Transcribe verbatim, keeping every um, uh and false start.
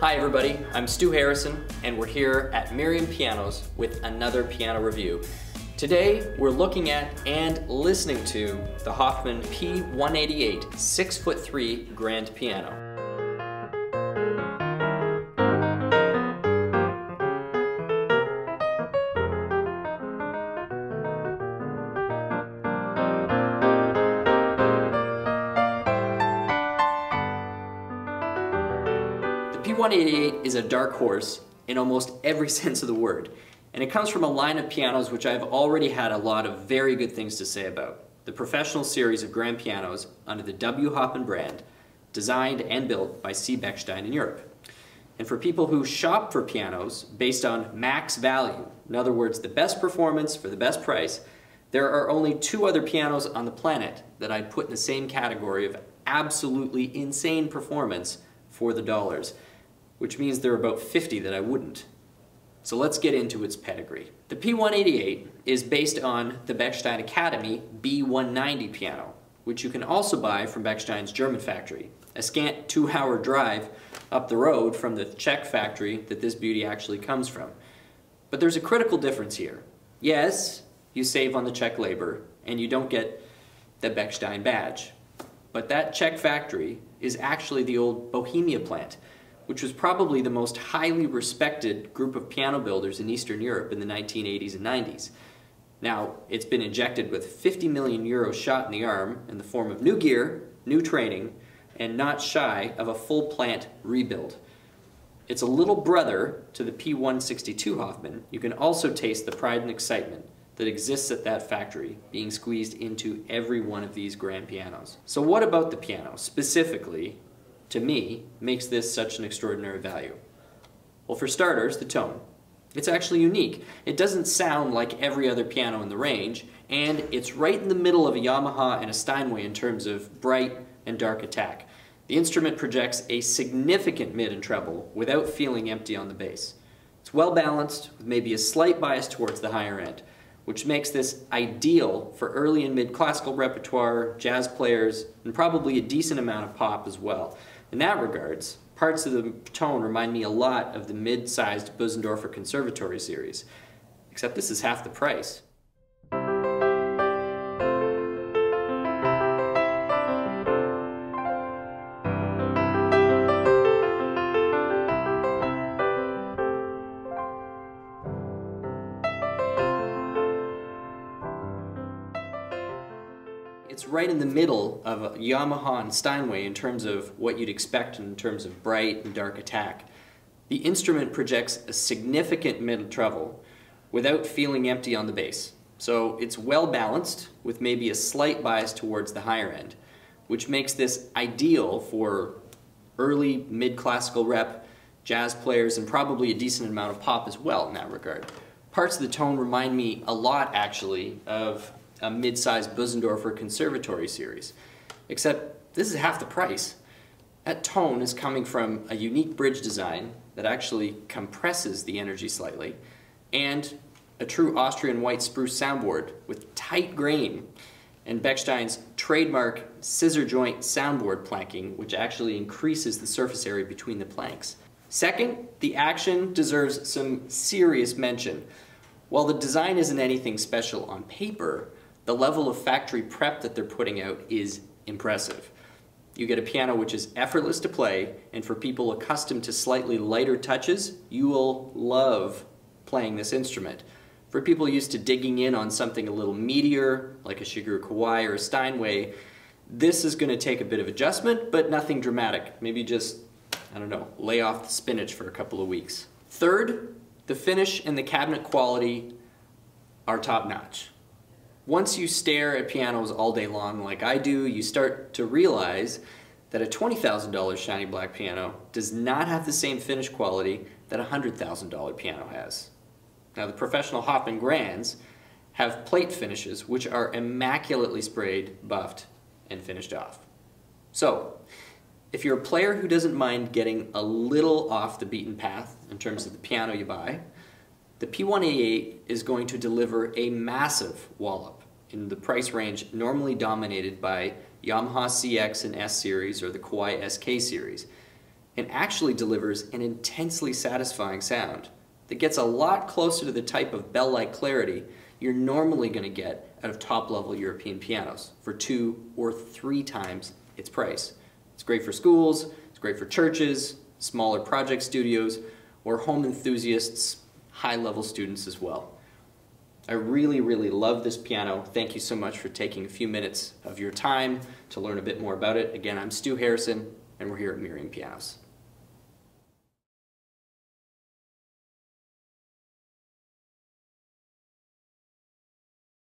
Hi everybody, I'm Stu Harrison and we're here at Merriam Pianos with another piano review. Today we're looking at and listening to the Hoffmann P one eighty-eight six foot three grand piano. The P one eighty-eight is a dark horse in almost every sense of the word, and it comes from a line of pianos which I've already had a lot of very good things to say about. The professional series of grand pianos under the W. Hoffmann brand, designed and built by C. Bechstein in Europe. And for people who shop for pianos based on max value, in other words the best performance for the best price, there are only two other pianos on the planet that I'd put in the same category of absolutely insane performance for the dollars, which means there are about fifty that I wouldn't. So let's get into its pedigree. The P one eighty-eight is based on the Bechstein Academy B one ninety piano, which you can also buy from Bechstein's German factory, a scant two-hour drive up the road from the Czech factory that this beauty actually comes from. But there's a critical difference here. Yes, you save on the Czech labor, and you don't get the Bechstein badge. But that Czech factory is actually the old Bohemia plant, which was probably the most highly respected group of piano builders in Eastern Europe in the nineteen eighties and nineties. Now, it's been injected with fifty million euros shot in the arm in the form of new gear, new training, and not shy of a full plant rebuild. It's a little brother to the P one sixty-two Hoffmann. You can also taste the pride and excitement that exists at that factory being squeezed into every one of these grand pianos. So what about the piano specifically, to me, makes this such an extraordinary value? Well, for starters, the tone. It's actually unique. It doesn't sound like every other piano in the range, and it's right in the middle of a Yamaha and a Steinway in terms of bright and dark attack. The instrument projects a significant mid and treble without feeling empty on the bass. It's well balanced, with maybe a slight bias towards the higher end, which makes this ideal for early and mid-classical repertoire, jazz players, and probably a decent amount of pop as well. In that regards, parts of the tone remind me a lot of the mid-sized Bösendorfer Conservatory series, except this is half the price. It's right in the middle of Yamaha and Steinway in terms of what you'd expect in terms of bright and dark attack. The instrument projects a significant middle treble without feeling empty on the bass. So it's well balanced with maybe a slight bias towards the higher end, which makes this ideal for early mid-classical rep, jazz players, and probably a decent amount of pop as well in that regard. Parts of the tone remind me a lot actually of a mid-sized Bösendorfer Conservatory series, except this is half the price. That tone is coming from a unique bridge design that actually compresses the energy slightly, and a true Austrian white spruce soundboard with tight grain, and Bechstein's trademark scissor joint soundboard planking, which actually increases the surface area between the planks. Second, the action deserves some serious mention. While the design isn't anything special on paper, the level of factory prep that they're putting out is impressive. You get a piano which is effortless to play, and for people accustomed to slightly lighter touches, you will love playing this instrument. For people used to digging in on something a little meatier, like a Shigeru Kawai or a Steinway, this is going to take a bit of adjustment, but nothing dramatic. Maybe just, I don't know, lay off the spinach for a couple of weeks. Third, the finish and the cabinet quality are top-notch. Once you stare at pianos all day long like I do, you start to realize that a twenty thousand dollar shiny black piano does not have the same finish quality that a one hundred thousand dollar piano has. Now the professional Hoffmann Grands have plate finishes which are immaculately sprayed, buffed, and finished off. So, if you're a player who doesn't mind getting a little off the beaten path in terms of the piano you buy, the P one eighty-eight is going to deliver a massive wallop in the price range normally dominated by Yamaha C X and S series or the Kawai S K series. and actually delivers an intensely satisfying sound that gets a lot closer to the type of bell-like clarity you're normally going to get out of top-level European pianos for two or three times its price. It's great for schools, it's great for churches, smaller project studios, or home enthusiasts, high-level students as well. I really, really love this piano. Thank you so much for taking a few minutes of your time to learn a bit more about it. Again, I'm Stu Harrison, and we're here at Merriam Pianos.